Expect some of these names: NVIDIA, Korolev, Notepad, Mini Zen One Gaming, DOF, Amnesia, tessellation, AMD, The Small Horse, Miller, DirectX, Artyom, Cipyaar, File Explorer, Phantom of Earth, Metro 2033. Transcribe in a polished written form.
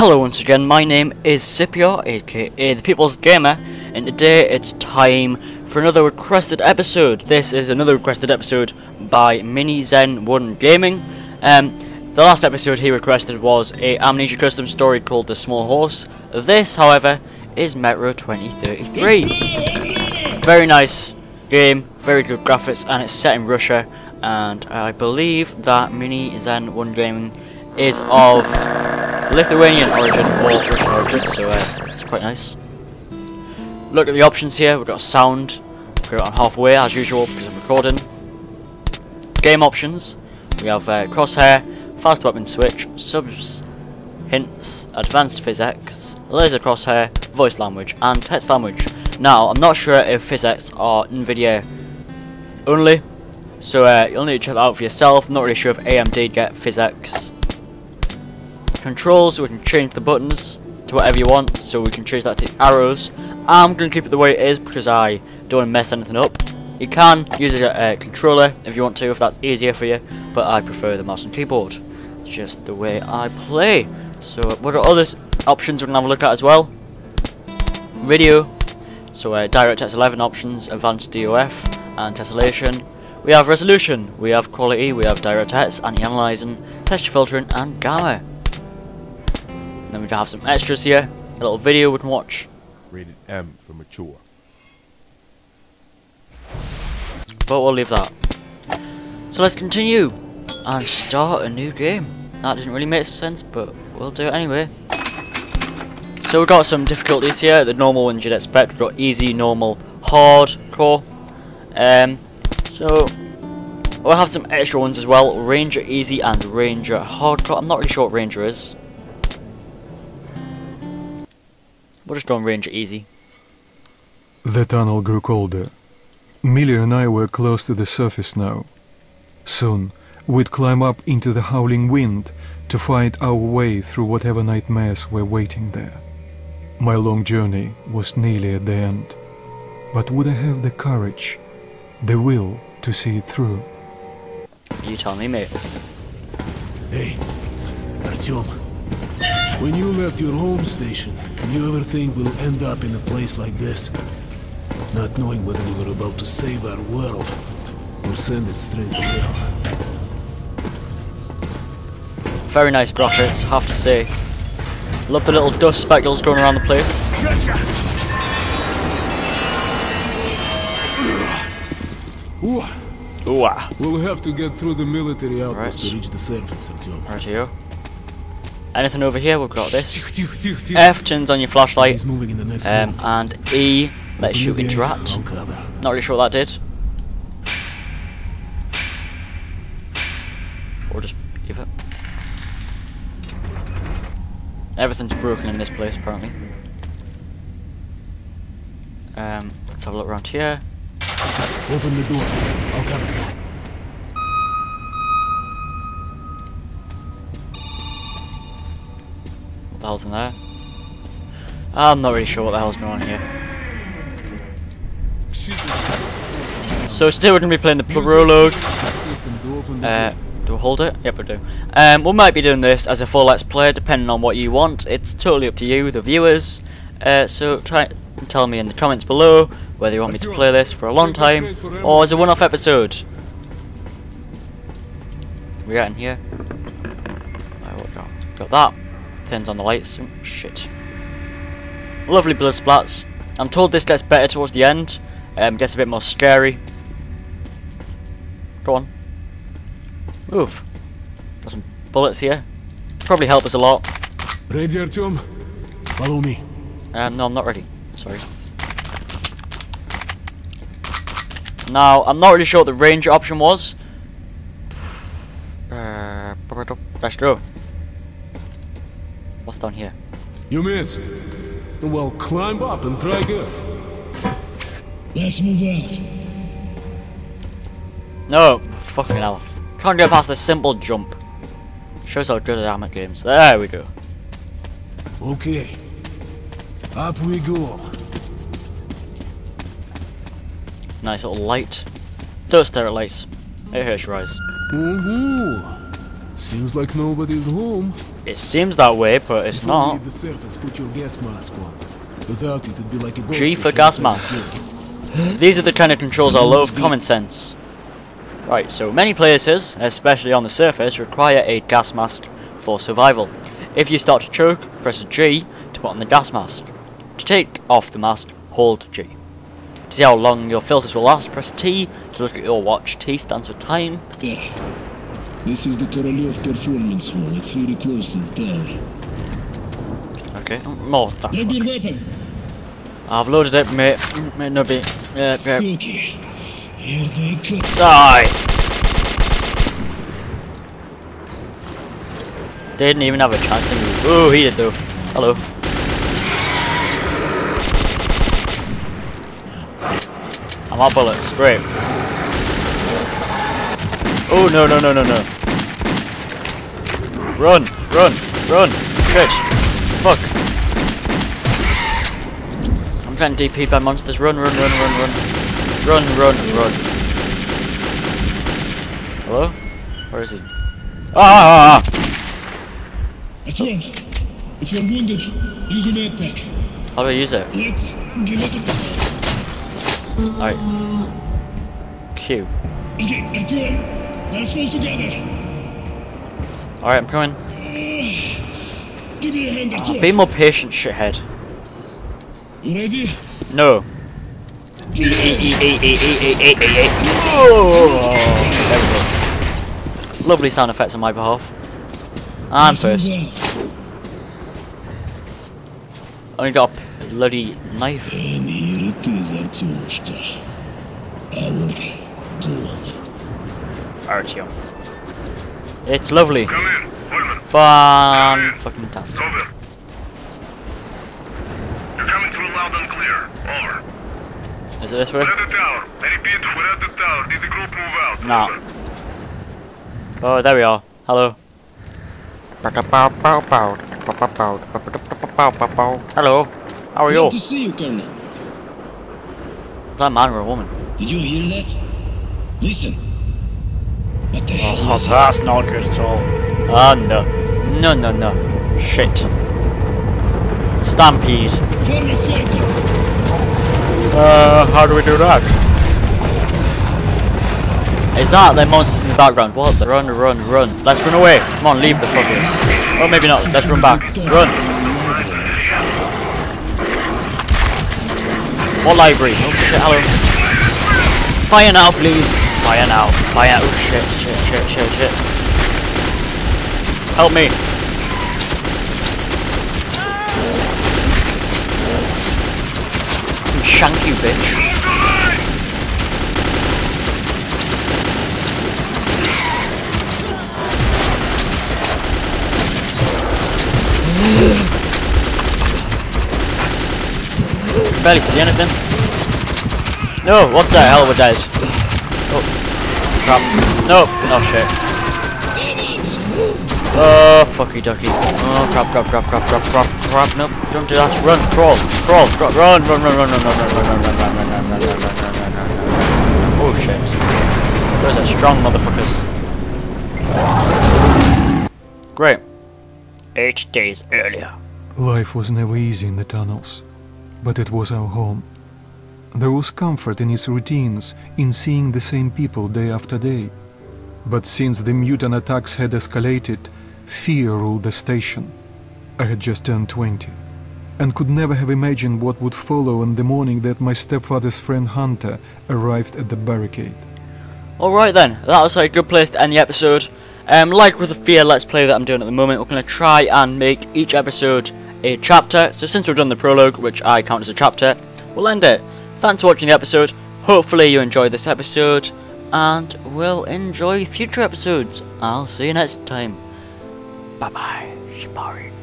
Hello once again, my name is Cipyaar, aka The People's Gamer, and today it's time for another requested episode. This is another requested episode by Mini Zen One Gaming. The last episode he requested was a Amnesia custom story called The Small Horse. This, however, is Metro 2033. Very nice game, very good graphics, and it's set in Russia, and I believe that Mini Zen One Gaming is of Lithuanian origin or Russian origin, so it's quite nice. Look at the options here. We've got sound. We've got it on halfway as usual because I'm recording. Game options. We have crosshair, fast weapon switch, subs, hints, advanced physics, laser crosshair, voice language, and text language. Now I'm not sure if physics are NVIDIA only, so you'll need to check that out for yourself. Not really sure if AMD get physics. Controls, so we can change the buttons to whatever you want, so we can change that to arrows. I'm going to keep it the way it is because I don't want to mess anything up. You can use a controller if you want to, if that's easier for you, but I prefer the mouse and keyboard. It's just the way I play. So what are other options we can have a look at as well? Video, so DirectX 11 options, advanced DOF and tessellation. We have resolution, we have quality, we have DirectX, anti-analyzing, texture filtering and gamma. Then we can have some extras here, a little video we can watch. Rated M for mature. But we'll leave that. So let's continue and start a new game. That didn't really make sense, but we'll do it anyway. So we've got some difficulties here, the normal ones you'd expect. We've got easy, normal, hardcore. So we'll have some extra ones as well, Ranger easy and Ranger hardcore. I'm not really sure what Ranger is. We'll just go on Ranger easy. The tunnel grew colder. Miller and I were close to the surface now. Soon, we'd climb up into the howling wind to find our way through whatever nightmares were waiting there. My long journey was nearly at the end. But would I have the courage, the will to see it through? You tell me, mate. Hey, Artyom. When you left your home station, did you ever think we'll end up in a place like this? Not knowing whether we were about to save our world or send it straight to hell. Very nice graphics, have to say. Love the little dust speckles going around the place. Ooh-ah. We'll have to get through the military outpost to reach the surface, Artyom. Right here. Anything over here, we've got this. F turns on your flashlight, and E lets you interact. Not really sure what that did. Or just give it. Everything's broken in this place, apparently. Let's have a look around here. Open the door. I'll cover you. What the hell's in there? I'm not really sure what the hell's going on here. So today we're going to be playing the prologue. Do I hold it? Yep, I do. We might be doing this as a full let's play, depending on what you want. It's totally up to you, the viewers. So try and tell me in the comments below whether you want me to play this for a long time or as a one-off episode. We're out in here. Got that. Turns on the lights. Oh, shit. Lovely blood splats. I'm told this gets better towards the end. Gets a bit more scary. Go on. Move. Got some bullets here. Probably help us a lot. Ready, Artyom? Follow me. No, I'm not ready. Sorry. Now, I'm not really sure what the Ranger option was. Let's go. What's down here? You miss. Well, climb up and try again. Let's move out. No, fucking hell. Can't go past the simple jump. Shows how good I am at games. There we go. Okay. Up we go. Nice little light. Don't stare at lights. It hurts your eyes. Seems like nobody's home. It seems that way, but it's not. The surface, put your gas mask on. Without it, it'd be like a G for gas mask. These are the kind of controls I love. Common sense. Right, so many places, especially on the surface, require a gas mask for survival. If you start to choke, press G to put on the gas mask. To take off the mask, hold G. To see how long your filters will last, press T to look at your watch. T stands for time. Yeah. This is the Korolev Performance Hall. It's really close to the tower. Okay, more. I've loaded it, mate. May not be. Here they go. Die! Didn't even have a chance to move. Oh, he did though. Hello. I'm out of bullets. Great. Oh, no, no, no, no, no. Run, run, run. Shit. Fuck. I'm getting DP'd by monsters. Run, run, run, run, run. Run, run, run. Hello? Where is he? Ah! Artyom, if you're wounded, use an air pack. How do I use it? Alright. Q. Okay, Artyom, let's fall together. Alright, I'm coming. Give me a hand, Artyom. Be more patient, shithead. You ready? No. Oh, there we go. Lovely sound effects on my behalf. I'm first. Only got a bloody knife. And here it is, Artyomshka. Our Artyom. It's lovely. Fun fucking task. Over. You're coming through loud and clear. Over. Is it this way? We're at the tower. I repeat, we're at the tower. Did the group move out? No. Oh, there we are. Hello. Hello. How are you? Good to see you, Colonel. Is that a man or a woman? Did you hear that? Listen. What the hell? Oh, that's not good at all. Oh, no. No, no, no. Shit. Stampede. How do we do that? Is that the monsters in the background? What? Run, run, run. Let's run away. Come on, leave the fuckers. Oh, maybe not. Let's run back. Run. What library? Oh, shit, hello. Fire now, please. Fire now. Fire. Oh, shit, shit, shit, shit, shit. Help me. Shank you, bitch. Can barely see anything. No, what the hell, we're dead. Oh, crap. No, oh shit. Oh, fucky ducky. Oh, crap, crap, crap, crap, crap, crap. Crap, nope, don't do that. Run, crawl, crawl, crawl, run, run, run, run, run, run, run, run, run, run, run, run, run, run, run, run. Oh shit. Those are strong motherfuckers. Great. 8 days earlier. Life was never easy in the tunnels, but it was our home. There was comfort in its routines, in seeing the same people day after day. But since the mutant attacks had escalated, fear ruled the station. I had just turned 20, and could never have imagined what would follow on the morning that my stepfather's friend Hunter arrived at the barricade. Alright then, that was a good place to end the episode. Like with the Fear Let's Play that I'm doing at the moment, we're going to try and make each episode a chapter. So since we've done the prologue, which I count as a chapter, we'll end it. Thanks for watching the episode, hopefully you enjoyed this episode, and we'll enjoy future episodes. I'll see you next time. Bye bye, Shibari.